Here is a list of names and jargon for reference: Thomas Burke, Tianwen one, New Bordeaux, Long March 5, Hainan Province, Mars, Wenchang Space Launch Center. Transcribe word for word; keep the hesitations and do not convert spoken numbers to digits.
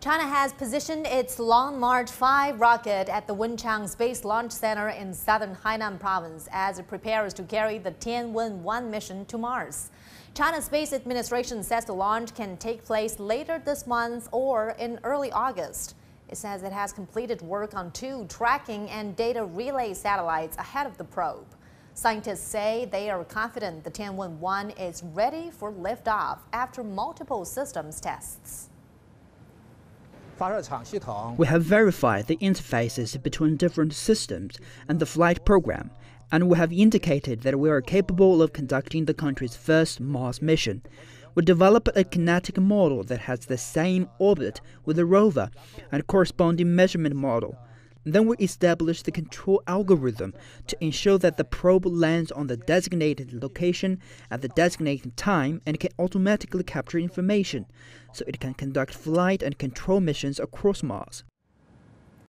China has positioned its Long March five rocket at the Wenchang Space Launch Center in southern Hainan Province as it prepares to carry the Tianwen one mission to Mars. China's Space Administration says the launch can take place later this month or in early August. It says it has completed work on two tracking and data relay satellites ahead of the probe. Scientists say they are confident the Tianwen one is ready for liftoff after multiple systems tests. We have verified the interfaces between different systems and the flight program, and we have indicated that we are capable of conducting the country's first Mars mission. We developed a kinetic model that has the same orbit with the rover and corresponding measurement model. Then we established the control algorithm to ensure that the probe lands on the designated location at the designated time and can automatically capture information, so it can conduct flight and control missions across Mars.